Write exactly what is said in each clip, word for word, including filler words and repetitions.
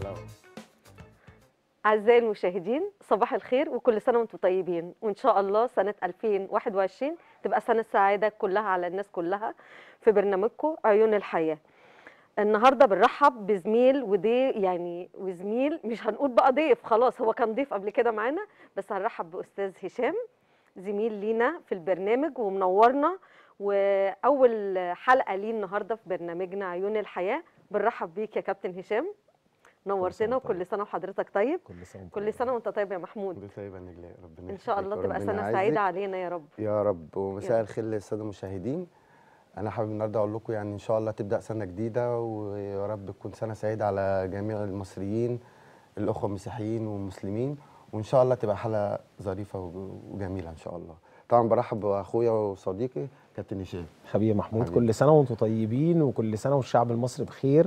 حلاوه. أعزائي المشاهدين صباح الخير وكل سنة وانتم طيبين، وإن شاء الله سنة ألفين وواحد وعشرين تبقى سنة سعادة كلها على الناس كلها في برنامجكم عيون الحياة. النهارده بنرحب بزميل وضيف، يعني وزميل مش هنقول بقى ضيف، خلاص هو كان ضيف قبل كده معانا، بس هنرحب بأستاذ هشام زميل لينا في البرنامج ومنورنا، وأول حلقة ليه النهارده في برنامجنا عيون الحياة. بنرحب بيك يا كابتن هشام، نورتنا وكل سنه وحضرتك طيب. كل سنه كل سنه وانت طيب يا محمود. كل طيب يا نجلاء، ربنا ان شاء الله تبقى سنه سعيده علينا يا رب يا رب. ومساء الخير للساده المشاهدين، انا حابب النهارده اقول لكم يعني ان شاء الله تبدا سنه جديده، ويا رب تكون سنه سعيده على جميع المصريين الاخوه المسيحيين والمسلمين، وان شاء الله تبقى حلقه ظريفه وجميله ان شاء الله. طبعا برحب باخويا وصديقي كابتن هشام حبيبي محمود حبيب. كل سنه وانتم طيبين، وكل سنه والشعب المصري بخير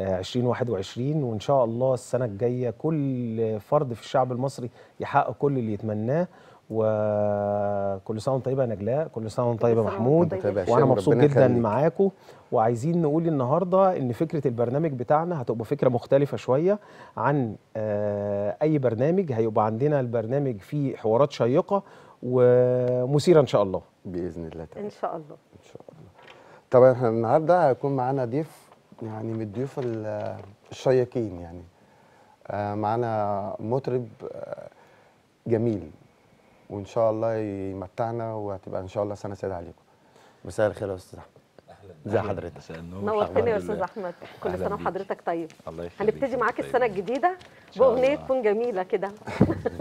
ألفين وواحد وعشرين، وإن شاء الله السنة الجاية كل فرد في الشعب المصري يحقق كل اللي يتمناه. وكل سنة وانت طيبة يا نجلاء، كل سنة وانت طيبة محمود، وأنا مبسوط جدا معاكم. وعايزين نقول النهارده إن فكرة البرنامج بتاعنا هتبقى فكرة مختلفة شوية عن أي برنامج، هيبقى عندنا البرنامج فيه حوارات شيقة ومثيرة إن شاء الله بإذن الله تعالى. إن شاء الله إن شاء الله. طبعا إحنا النهارده هيكون معانا ضيف يعني من الضيوف الشيقين، يعني معانا مطرب جميل وان شاء الله يمتعنا، وهتبقى ان شاء الله سنه سعيده عليكم. مساء الخير يا استاذ احمد. اهلا ازي حضرتك؟ مساء النور، نورتني يا استاذ احمد. كل سنه وحضرتك طيب. الله يخليك. هنبتدي معاك السنه الجديده باغنيه تكون جميله كده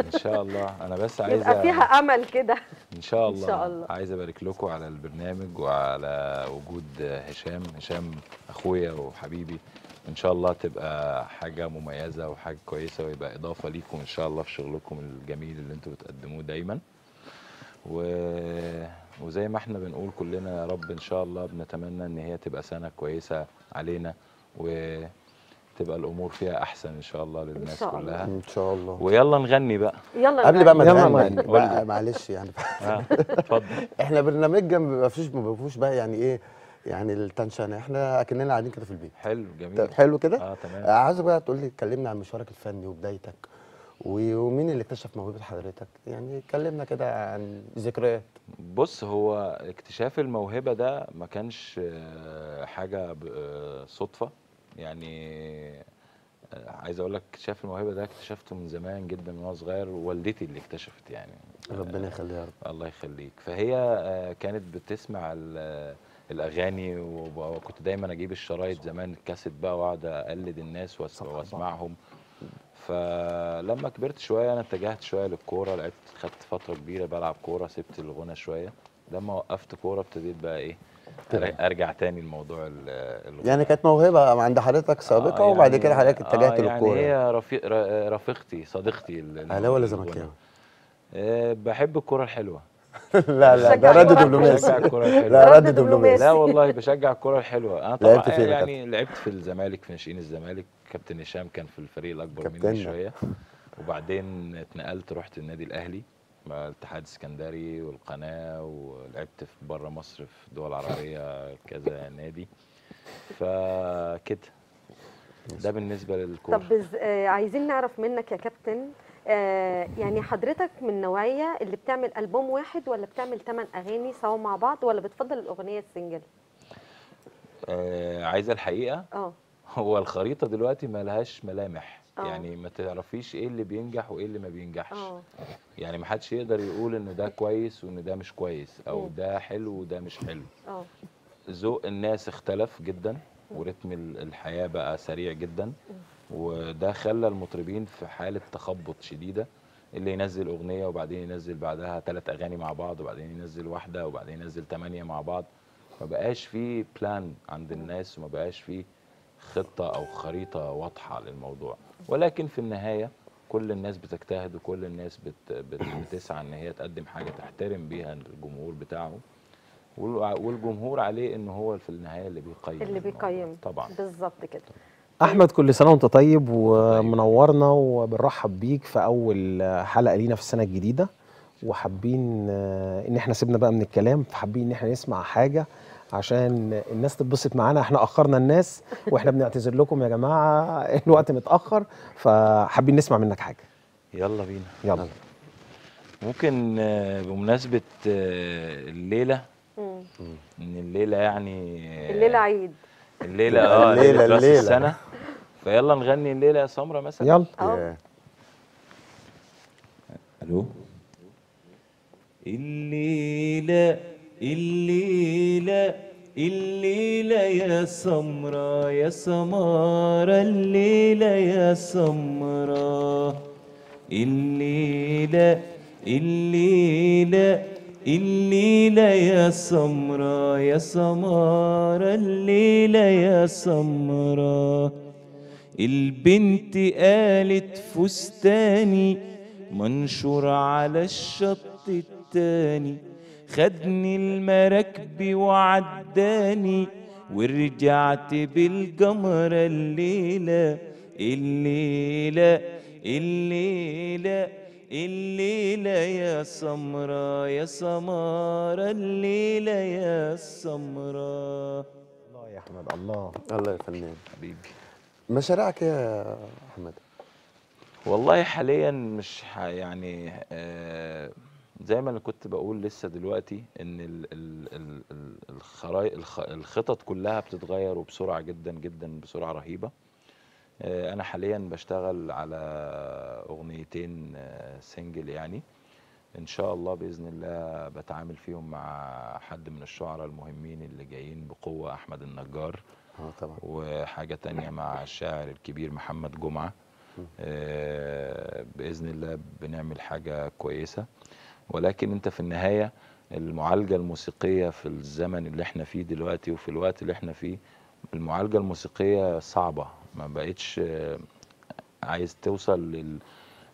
ان شاء الله. انا بس عايزه يبقى فيها امل كده ان شاء الله. ان شاء الله عايز ابارك لكم على البرنامج وعلى وجود هشام. هشام اخويا وحبيبي، ان شاء الله تبقى حاجه مميزه وحاجه كويسه، ويبقى اضافه ليكم ان شاء الله في شغلكم الجميل اللي انتم بتقدموه دايما. و... وزي ما احنا بنقول كلنا يا رب ان شاء الله بنتمنى ان هي تبقى سنه كويسه علينا، وتبقى الامور فيها احسن ان شاء الله للناس إن شاء كلها ان شاء الله. ويلا نغني بقى. يلا قبل بقى ما نغني بقى معلش يعني اتفضل. احنا برنامجنا ما فيش ما فيهوش بقى يعني ايه يعني التنشنه، احنا اكننا قاعدين كده في البيت. حلو جميل حلو كده. اه تمام. عايز بقى تقول لي اتكلمنا عن مشوارك الفني وبدايتك، ومين اللي اكتشف موهبه حضرتك؟ يعني اتكلمنا كده عن ذكريات. بص، هو اكتشاف الموهبه ده ما كانش حاجه صدفه، يعني عايز اقول لك اكتشاف الموهبه ده اكتشفته من زمان جدا وانا صغير، ووالدتي اللي اكتشفت يعني. ربنا يخليها يا رب. الله يخليك. فهي كانت بتسمع الاغاني، وكنت دايما اجيب الشرايط زمان الكاسيت بقى واقعد اقلد الناس واسمعهم. فلما كبرت شويه انا اتجهت شويه للكوره، لعبت خدت فتره كبيره بلعب كوره، سبت الغنى شويه. لما وقفت كوره ابتديت بقى ايه ارجع تاني لموضوع الغنى. يعني كانت موهبه عند حضرتك سابقه، آه وبعد يعني كده حضرتك اتجهت آه للكوره. يعني هي رفيق رفيقتي صديقتي. اهلاوي ولا زملكاوي؟ أه بحب الكوره الحلوه. لا لا ده رد دبلوماسي. لا رد دبلوماسي. لا والله بشجع الكوره الحلوه. انا طبعا لعبت يعني لعبت في الزمالك في ناشئين الزمالك، كابتن هشام كان في الفريق الاكبر مني شويه، وبعدين اتنقلت رحت النادي الاهلي مع الاتحاد السكندري والقناه، ولعبت في بره مصر في الدول العربيه كذا نادي. فكده ده بالنسبه للكوره. طب عايزين نعرف منك يا كابتن، آه يعني حضرتك من النوعيه اللي بتعمل ألبوم واحد، ولا بتعمل ثمان أغاني سوا مع بعض، ولا بتفضل الأغنية السنجل؟ آه عايزة الحقيقة؟ اه هو الخريطة دلوقتي مالهاش ملامح، أوه. يعني ما تعرفيش إيه اللي بينجح وإيه اللي ما بينجحش. أوه. يعني ما حدش يقدر يقول إن ده كويس وإن ده مش كويس، أو م. ده حلو وده مش حلو. اه ذوق الناس اختلف جدا، ورتم الحياة بقى سريع جدا، م. وده خلى المطربين في حالة تخبط شديدة، اللي ينزل أغنية وبعدين ينزل بعدها ثلاث أغاني مع بعض، وبعدين ينزل واحدة، وبعدين ينزل ثمانية مع بعض. ما بقاش في بلان عند الناس، وما بقاش في خطة أو خريطة واضحة للموضوع. ولكن في النهاية كل الناس بتجتهد، وكل الناس بت... بت... بتسعى إن هي تقدم حاجة تحترم بيها الجمهور بتاعه، والجمهور عليه إن هو في النهاية اللي بيقيم اللي بيقيم طبعا. بالظبط كده. احمد كل سنه وانت طيب ومنورنا، وبنرحب بيك في اول حلقه لينا في السنه الجديده. وحابين ان احنا سيبنا بقى من الكلام، فحابين ان احنا نسمع حاجه عشان الناس تتبسط معانا. احنا اخرنا الناس واحنا بنعتذر لكم يا جماعه، الوقت متاخر، فحابين نسمع منك حاجه. يلا بينا. يلا, يلا. ممكن بمناسبه الليله، امم ان الليله يعني الليله عيد، الليله اه الليله راس السنه، فيلا نغني الليله يا سمره مثلا. يلا اه الو. الليله الليله الليله يا سمره يا سماره، الليله يا سمره، الليله الليله الليله يا سمره يا سماره، الليله يا سمره. البنت قالت فستاني منشور على الشط التاني، خدني المراكب وعداني ورجعت بالجمره الليله، الليله الليله الليله يا سمره يا سماره، الليله يا سمره. الله يا احمد، الله الله يا فنان حبيبي. مشاريعك يا احمد؟ والله حاليا مش يعني آه زي ما انا كنت بقول لسه دلوقتي ان الخرايط الخطط كلها بتتغير وبسرعه جدا جدا، بسرعه رهيبه. آه انا حاليا بشتغل على اغنيتين آه سنجل، يعني ان شاء الله باذن الله بتعامل فيهم مع حد من الشعراء المهمين اللي جايين بقوه، احمد النجار اه طبعا، وحاجه ثانيه مع الشاعر الكبير محمد جمعه. آه باذن الله بنعمل حاجه كويسه، ولكن انت في النهايه المعالجه الموسيقيه في الزمن اللي احنا فيه دلوقتي وفي الوقت اللي احنا فيه، المعالجه الموسيقيه صعبه، ما بقتش آه عايز توصل لل...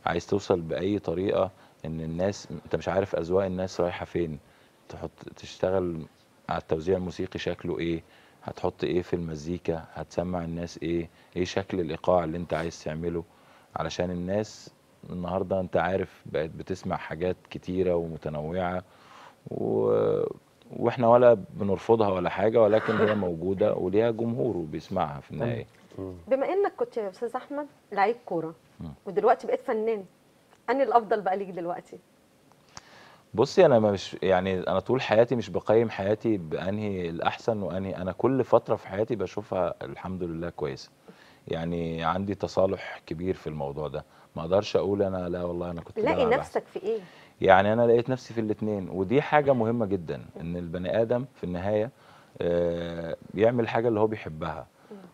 عايز توصل باي طريقه ان الناس، انت مش عارف اذواق الناس رايحه فين، تحط تشتغل على التوزيع الموسيقي شكله ايه، هتحط ايه في المزيكا، هتسمع الناس ايه، ايه شكل الايقاع اللي انت عايز تعمله، علشان الناس النهارده انت عارف بقت بتسمع حاجات كتيره ومتنوعه و... واحنا ولا بنرفضها ولا حاجه، ولكن هي موجوده وليها جمهور وبيسمعها في النهايه. بما انك كنت يا استاذ احمد لعيب كوره ودلوقتي بقيت فنان، اني الافضل بقى ليك دلوقتي؟ بصي انا مش يعني انا طول حياتي مش بقيم حياتي بانهي الاحسن وانهي، انا كل فتره في حياتي بشوفها الحمد لله كويسه، يعني عندي تصالح كبير في الموضوع ده، ما اقدرش اقول انا لا والله انا كنت لاقي نفسك في ايه، يعني انا لقيت نفسي في الاثنين، ودي حاجه مهمه جدا ان البني ادم في النهايه بيعمل الحاجه اللي هو بيحبها،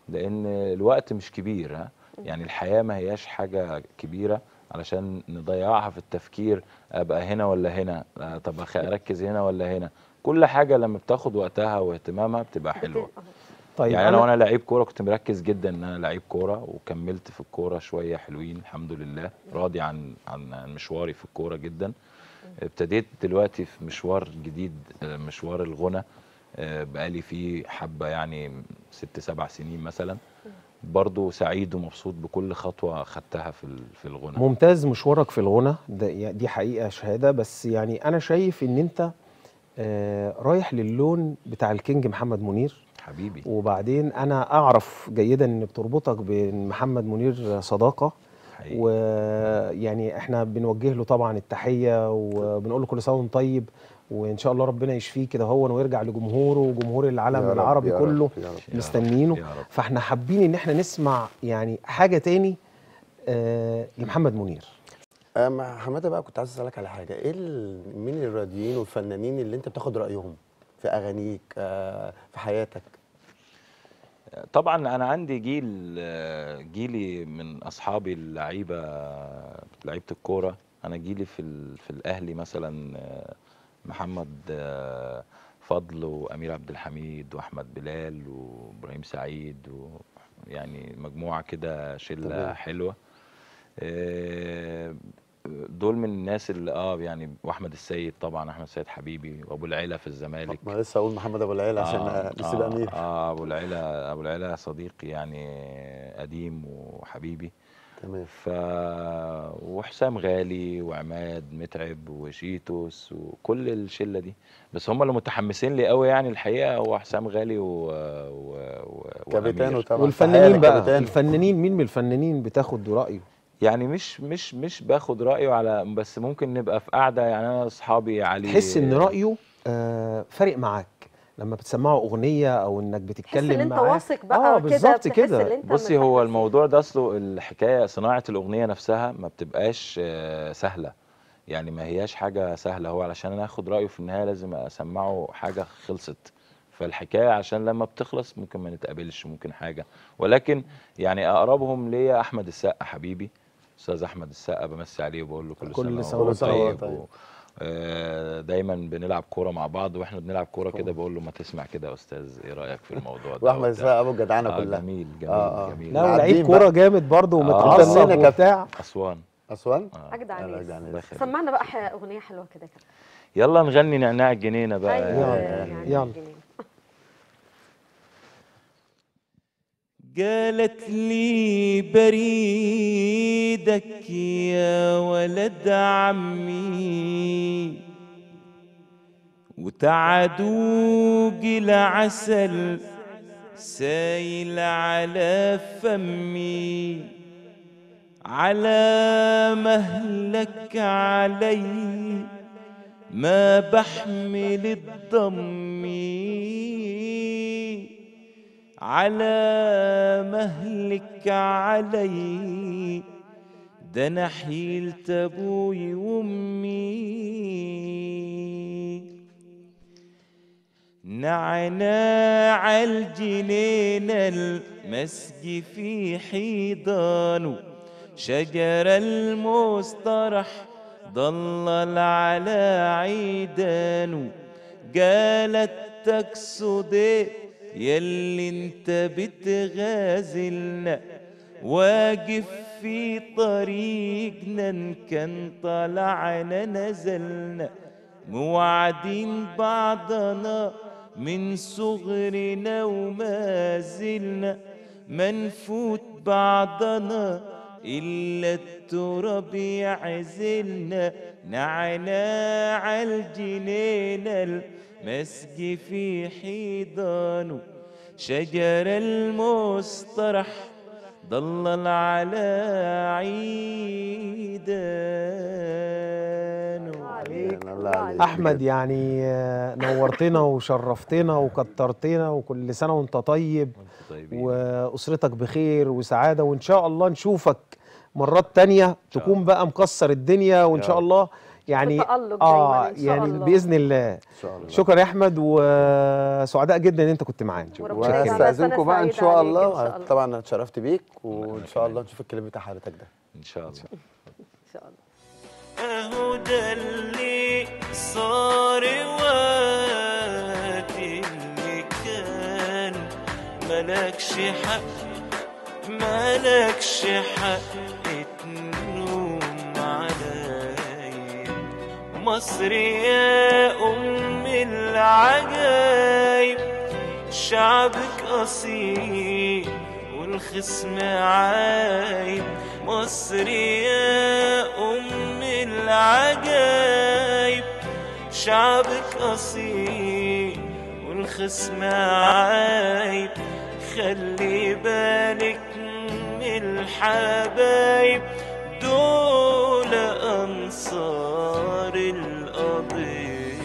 لان الوقت مش كبير، ها يعني الحياه ما هياش حاجه كبيره علشان نضيعها في التفكير ابقى هنا ولا هنا، طب اركز هنا ولا هنا، كل حاجه لما بتاخد وقتها واهتمامها بتبقى حلوه. طيب يعني انا وانا لعيب كوره كنت مركز جدا ان انا لعيب كوره، وكملت في الكوره شويه حلوين الحمد لله، راضي عن عن مشواري في الكوره جدا. ابتديت دلوقتي في مشوار جديد، مشوار الغنى، بقالي فيه حبه يعني ست سبع سنين مثلا، برضه سعيد ومبسوط بكل خطوه خدتها في في الغنى. ممتاز مشوارك في الغنى ده، دي حقيقه شهاده، بس يعني انا شايف ان انت آه رايح للون بتاع الكينج محمد منير حبيبي، وبعدين انا اعرف جيدا ان بتربطك بين محمد منير صداقه حقيقي، ويعني احنا بنوجه له طبعا التحيه وبنقول له كل سنه وانت طيب، وان شاء الله ربنا يشفيه كده هو ويرجع لجمهوره وجمهور العالم العربي كله مستنيينه، فاحنا حابين ان احنا نسمع يعني حاجه تاني آه لمحمد منير. أه حماده بقى، كنت عايز اسالك على حاجه، ايه مين الرياضيين والفنانين اللي انت بتاخد رايهم في اغانيك آه في حياتك؟ طبعا انا عندي جيل، جيلي من اصحابي اللعيبه لعيبه الكوره، انا جيلي في في الاهلي مثلا محمد فضل وامير عبد الحميد واحمد بلال وابراهيم سعيد، ويعني مجموعه كده شله حلوه، دول من الناس اللي اه يعني، واحمد السيد طبعا، احمد السيد حبيبي، وابو العلا في الزمالك، ما لسه اقول محمد ابو العلا عشان آه بس آه امير اه ابو العلا ابو العلا صديقي يعني قديم وحبيبي. تمام. ف وحسام غالي وعماد متعب وشيتوس وكل الشله دي، بس هم اللي متحمسين لي قوي يعني الحقيقه، هو حسام غالي و, و... و... كابتن طبعا. والفنانين بقى كابتانه. الفنانين مين من الفنانين بتاخد رايه؟ يعني مش مش مش باخد رايه على، بس ممكن نبقى في قاعده يعني انا اصحابي علي تحس ان رايه آه فارق معاك لما بتسمعه اغنيه او انك بتتكلم معاه، تحس ان انت واثق بقى. اه بالظبط كده. بصي هو الموضوع ده اصله الحكايه صناعه الاغنيه نفسها ما بتبقاش سهله، يعني ما هياش حاجه سهله. هو علشان انا اخد رايه في النهايه لازم اسمعه حاجه خلصت، فالحكايه عشان لما بتخلص ممكن ما نتقابلش ممكن حاجه، ولكن يعني اقربهم ليا احمد السقا حبيبي، استاذ احمد السقا بمسي عليه وبقول له كل, كل سنه وانت طيب, طيب. و... دايما بنلعب كوره مع بعض، واحنا بنلعب كوره كده بقول له ما تسمع كده يا استاذ ايه رايك في الموضوع ده. واحمد السقا ابو الجدعانه آه كلها. جميل جميل آه آه. جميل. لا لعيب كوره جامد برضه ومتعصب وبتاع. اسوان اسوان آه. اجدع ناس. سمعنا بقى اغنيه حلوه كده كده. يلا نغني نعناع الجنينه بقى. يلا يلا. قالت لي بريدك يا ولد عمي وتعدوج العسل سايل على فمي على مهلك علي ما بحمل الضمي على مهلك علي ده انا حيلت ابوي وامي. نعناع الجنينة المسقي في حيضانه شجر المسترح ضلل على عيدانه قالت تقصد ايه ياللي انت بتغازلنا واقف في طريقنا ان كان طلعنا نزلنا موعدين بعضنا من صغرنا وما زلنا ما نفوت بعضنا الا التراب يعزلنا. نعناع الجنينة مسقي في حيضانه شجر المسترح ضلل على عيدانه. احمد يعني نورتنا وشرفتنا وكترتنا وكل سنه وانت طيب واسرتك بخير وسعاده، وان شاء الله نشوفك مرات تانية تكون بقى مكسر الدنيا وان شاء الله يعني اه إن شاء يعني الله. باذن الله. شكرا يا احمد وسعداء جدا ان انت كنت معانا. واستاذنكم بقى ان شاء الله. طبعا انا اتشرفت بيك وان شاء الله نشوف الكلام بتاع حضرتك ده ان شاء الله ان شاء الله. اهو ده اللي صار وقت اللي كان مالكش حق مالكش حق تنوم على مصر يا أم العجايب شعبك أصيل والخصم عايب. مصر يا أم العجايب شعبك أصيل والخصم عايب خلي بالك من الحبايب دول أنصار القضية.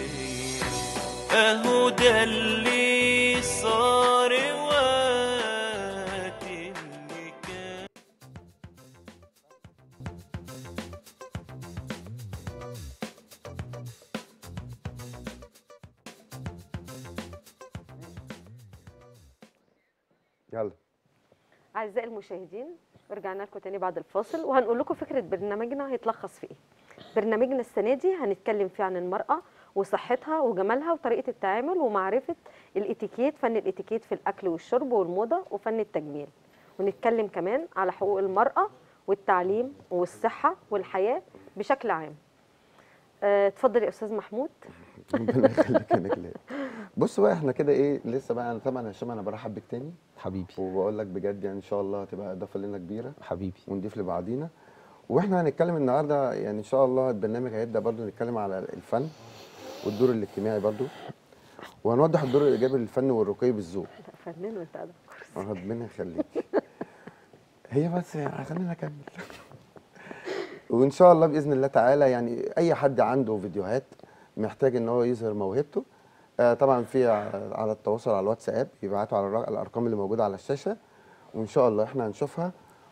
أهو ده اللي صار وقت اللي كان يلا. أعزائي المشاهدين رجعنا لكم تاني بعد الفاصل وهنقول لكم فكرة برنامجنا هيتلخص في ايه. برنامجنا السنة دي هنتكلم فيه عن المرأة وصحتها وجمالها وطريقة التعامل ومعرفة الاتيكيت، فن الاتيكيت في الأكل والشرب والموضة وفن التجميل، ونتكلم كمان على حقوق المرأة والتعليم والصحة والحياة بشكل عام. اتفضل يا أستاذ محمود. ربنا يخليك يا نجلاء. بص بقى احنا كده ايه لسه بقى. انا طبعا هشام انا برحب بيك تاني حبيبي، وبقول لك بجد يعني ان شاء الله هتبقى اضافه لنا كبيره حبيبي، ونضيف لبعضينا. واحنا هنتكلم النهارده يعني ان شاء الله البرنامج هيبدا برضو نتكلم على الفن والدور الاجتماعي برضو، وهنوضح الدور الايجابي للفن والرقي بالذوق. فنان وانت قاعد على الكرسي، ربنا يخليك. هي بس خلينا نكمل. وان شاء الله باذن الله تعالى يعني اي حد عنده فيديوهات محتاج ان هو يظهر موهبته، آه طبعا في على التواصل على الواتساب يبعتوا على الارقام اللي موجوده على الشاشه، وان شاء الله احنا هنشوفها.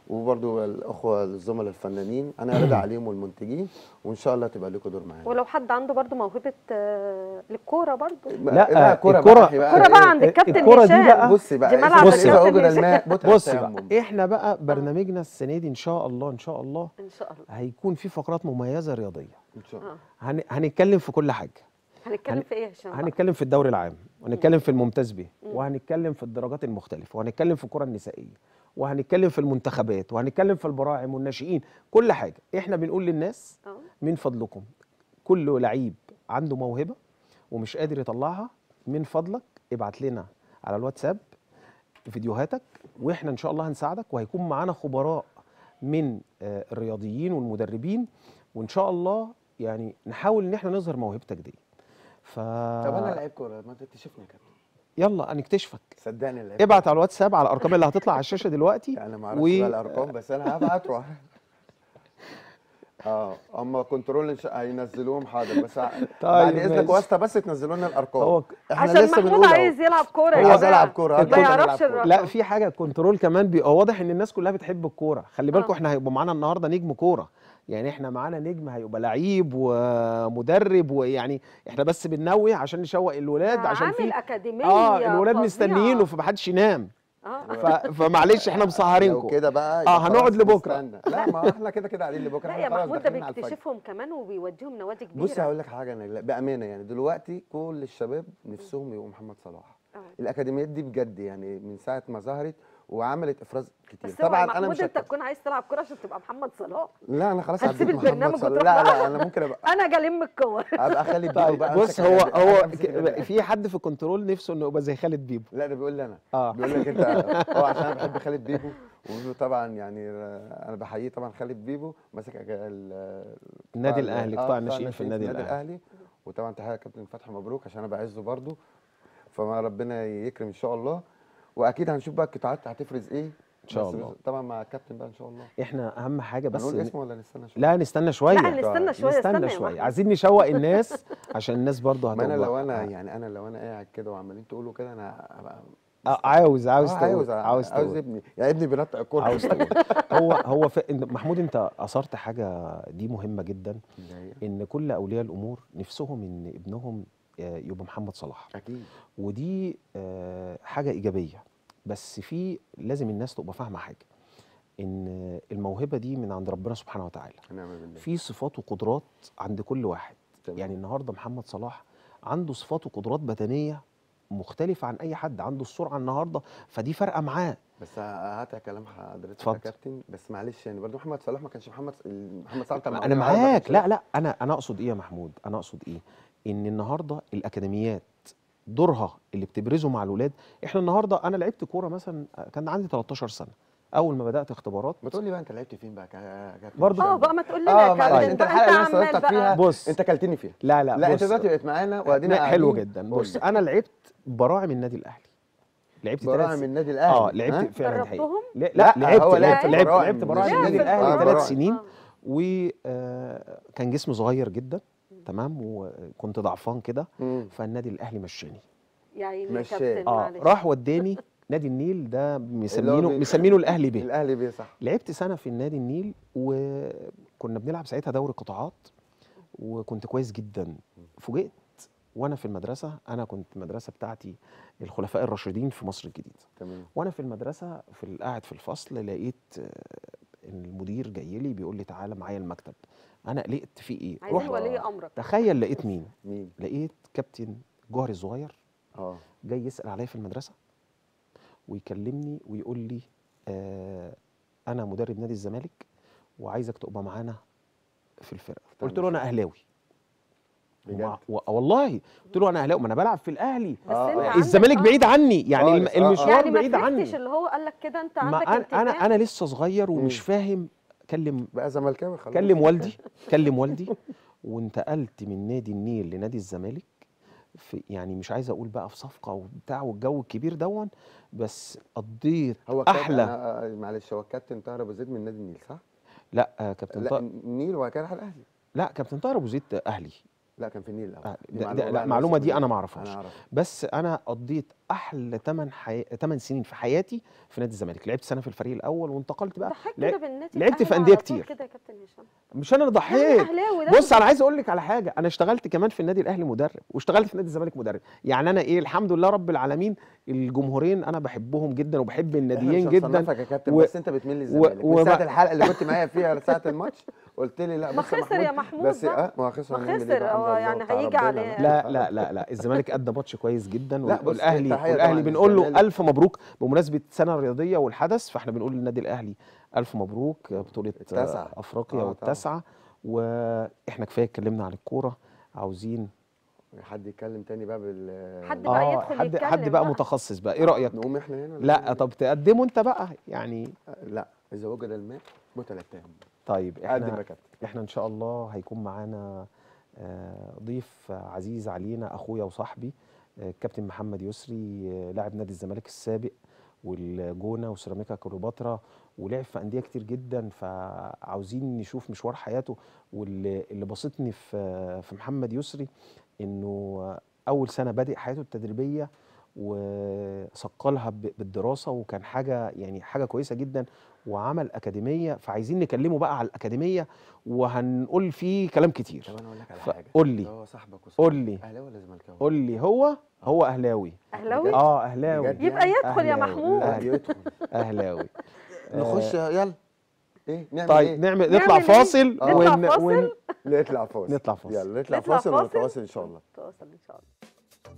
وبرضو الاخوه الزملاء الفنانين انا رد عليهم والمنتجين، وان شاء الله تبقى لكم دور معانا. ولو حد عنده برضو موهبه آه للكوره برضو، لا, لا كوره بقى, بقى, بقى عند الكابتن هشام. بصي بقى بصي بقى بصي بقى احنا بقى برنامجنا السنه دي ان شاء الله ان شاء الله ان شاء الله هيكون في فقرات مميزه رياضيه ان شاء الله. هن... هنتكلم في كل حاجه. هنتكلم في ايه يا هشام؟ هنتكلم في الدوري العام، وهنتكلم في الممتاز به، وهنتكلم في الدرجات المختلفه، وهنتكلم في الكره النسائيه، وهنتكلم في المنتخبات، وهنتكلم في البراعم والناشئين، كل حاجه. احنا بنقول للناس من فضلكم كل لعيب عنده موهبه ومش قادر يطلعها، من فضلك ابعت لنا على الواتساب فيديوهاتك، واحنا ان شاء الله هنساعدك، وهيكون معانا خبراء من الرياضيين والمدربين، وان شاء الله يعني نحاول ان احنا نظهر موهبتك دي. ف طب انا لعيب كوره، ما تكتشفني يا كابتن. يلا هنكتشفك صدقني. اللعيب ابعت على الواتساب على الارقام اللي هتطلع على الشاشه دلوقتي. انا ما اعرفش و... بقى الارقام، بس انا هبعت واحد. اه اما كنترول هينزلوهم حاضر، بس بعد اذنك واسطه بس تنزلوا لنا الارقام. هو... احنا عشان لسه محمود عايز يلعب كوره، عايز يلعب كوره ما يعرفش الرقم. لا في حاجه كنترول كمان، بيبقى واضح ان الناس كلها بتحب الكوره. خلي بالكم احنا هيبقى معانا النهارده نجم كوره، يعني احنا معانا نجم هيبقى لعيب ومدرب، ويعني احنا بس بننوه عشان نشوق الولاد، عشان في اكاديميه اه الولاد مستنيينه، فمحدش ينام. اه فمعلش احنا مسهرينكم كده بقى. اه هنقعد لبكره. لا ما احنا كده كده قاعدين لبكره. لا يا محمود ده بيكتشفهم كمان وبيوديهم نوادي كبيره. بصي هقول لك حاجه انا بامانه، يعني دلوقتي كل الشباب نفسهم يبقوا محمد صلاح. الاكاديميات دي بجد يعني من ساعه ما ظهرت وعملت افراز كتير. طبعا انا مش انت تكون عايز تلعب كوره عشان تبقى محمد صلاح. لا انا خلاص هسيب البرنامج وتروح. لا لا انا ممكن ابقى انا جلم الكور، ابقى خالد بيبو بقى. بص هو هو في حد في الكنترول نفسه انه يبقى زي خالد بيبو. لا ده بيقول لي انا آه. بيقول لك انت هو عشان انا بحب خالد بيبو، وطبعا يعني انا بحييه طبعا خالد بيبو ماسك النادي الاهلي قطاع الناشئين في النادي الاهلي، وطبعا تحيه كابتن فتحي مبروك عشان انا بعزه برده، فما ربنا يكرم ان شاء الله. واكيد هنشوف بقى القطاعات هتفرز ايه ان شاء الله طبعا مع الكابتن بقى ان شاء الله. احنا اهم حاجه بس نقول اسمه ولا نستنى شويه؟ لا نستنى شويه، لا نستنى شويه نستنى شويه عايزين نشوق الناس عشان الناس برضه هتبقى. ما انا لو انا يعني انا لو انا قاعد كده وعمالين تقولوا كده انا هبقى عاوز عاوز عاوز عاوز عاوز ابني يعني ابني بينطق الكوره عاوز. هو هو محمود انت اثرت حاجه دي مهمه جدا، ان كل اولياء الامور نفسهم ان ابنهم يبقى محمد صلاح اكيد، ودي حاجه ايجابيه. بس في لازم الناس تبقى فاهمه حاجه، ان الموهبه دي من عند ربنا سبحانه وتعالى. نعم بالله. في صفات وقدرات عند كل واحد. تمام. يعني النهارده محمد صلاح عنده صفات وقدرات بدنيه مختلفه عن اي حد، عنده السرعه النهارده فدي فارقه معاه. بس هاتها كلام حضرتك يا كابتن، بس معلش يعني برضه محمد صلاح ما كانش محمد محمد صلاح. انا معاك. لا لا انا انا اقصد ايه يا محمود، انا اقصد ايه، ان النهارده الاكاديميات دورها اللي بتبرزه مع الاولاد. احنا النهارده انا لعبت كوره مثلا كان عندي تلتاشر سنه اول ما بدات اختبارات. ما تقول لي بقى انت لعبت فين بقى برضه؟ اه بقى ما تقول لنا يا كابتن انت الحلقه اللي انا فيها. بص انت كلتني فيها. لا لا لا انت دلوقتي بقيت معانا وادينا حلو جدا. بص انا لعبت براعم النادي الاهلي، لعبت براعم النادي الاهلي اه لعبت فعلا حقيقي. لا لا لعبت لعبت لعبت براعم النادي الاهلي ثلاث سنين، وكان جسمي صغير جدا تمام، وكنت ضعفان كده، فالنادي الاهلي مشاني يعني مشاني اه راح وداني نادي النيل، ده مسمينه مسمينه الاهلي بيه. الاهلي بيه صح. لعبت سنه في النادي النيل، وكنا بنلعب ساعتها دوري قطاعات، وكنت كويس جدا. فوجئت وانا في المدرسه، انا كنت المدرسه بتاعتي الخلفاء الراشدين في مصر الجديده. تمام. وانا في المدرسه في قاعد في الفصل، لقيت المدير جاي لي بيقول لي تعالى معايا المكتب. انا قلقت في ايه؟ عايزين ولي امرك. تخيل لقيت مين؟ مين؟ لقيت كابتن جوهري الصغير اه جاي يسال عليا في المدرسه ويكلمني ويقول لي آه انا مدرب نادي الزمالك وعايزك تبقى معانا في الفرقه. قلت له انا اهلاوي. و... و... والله قلت له انا اهلاوي، ما انا بلعب في الاهلي، الزمالك بعيد عني يعني آه. المشوار يعني بعيد عني. ما فهمتش اللي هو قال لك كده، انت عندك انا انا انا لسه صغير ومش فاهم. كلم بقى زملكاوي، خلاص كلم والدي كلم والدي وانتقلت من نادي النيل لنادي الزمالك في يعني مش عايز اقول بقى في صفقه وبتاع والجو الكبير دون، بس قضيت هو احلى. معلش هو كابتن طاهر ابو زيد من نادي النيل صح؟ لا آه كابتن طاهر النيل وبعد كده راح الاهلي. لا كابتن طاهر ابو زيد اهلي. لا كان في النيل الاول. آه لا المعلومه معلومة دي انا ما اعرفهاش، بس انا قضيت احلى ثمان حي... سنين في حياتي في نادي الزمالك. لعبت سنه في الفريق الاول وانتقلت بقى لع... لعبت في انديه كتير كده يا كابتن هشام. مش انا ضحيت. بص انا عايز اقول لك على حاجه، انا اشتغلت كمان في النادي الاهلي مدرب واشتغلت في نادي الزمالك مدرب، يعني انا ايه الحمد لله رب العالمين. الجمهورين انا بحبهم جدا وبحب الناديين جدا. مش يا كابتن و... بس انت بتميل للزمالك و... و... من ساعه الحلقه اللي كنت معايا فيها ساعه الماتش قلت لي لا ما خسر يا محمود بس اه ما خسر اه يعني هيجي عليه. لا لا لا لا الزمالك ادى ماتش كويس جدا والاهلي والاهلي بنقول له الف مبروك بمناسبه السنه الرياضيه والحدث، فاحنا بنقول للنادي الاهلي الف مبروك بطوله التسعة. افريقيا والتاسعه. واحنا كفايه اتكلمنا عن الكوره، عاوزين حد يتكلم تاني بقى بال حد بقى آه يدخل حد يتكلم، حد بقى متخصص بقى. ايه رايك نقوم احنا هنا؟ لا طب تقدمه انت بقى يعني. لا اذا وجد الماء بطل التهم. طيب احنا احنا ان شاء الله هيكون معانا ضيف عزيز علينا، اخويا وصاحبي الكابتن محمد يسري، لاعب نادي الزمالك السابق والجونا وسيراميكا كليوباترا، ولعب في انديه كتير جدا. فعاوزين نشوف مشوار حياته. واللي بسطني في في محمد يسري انه اول سنه بادئ حياته التدريبيه وثقلها بالدراسه، وكان حاجه يعني حاجه كويسه جدا، وعمل اكاديميه. فعايزين نكلمه بقى على الاكاديميه وهنقول فيه كلام كتير. طب انا اقول لك على حاجه، قول لي هو صاحبك قول لي اهلاوي ولا زملكاوي؟ قول لي هو هو اهلاوي. اهلاوي؟ اه اهلاوي. يبقى يدخل يا محمود. يدخل اهلاوي. نخش يلا ايه نعمل؟ طيب إيه؟ نعمل نطلع فاصل. نطلع ون... فاصل ون... نطلع فاصل نطلع فاصل يلا نطلع فاصل ونتواصل ان شاء الله. نتواصل ان شاء الله.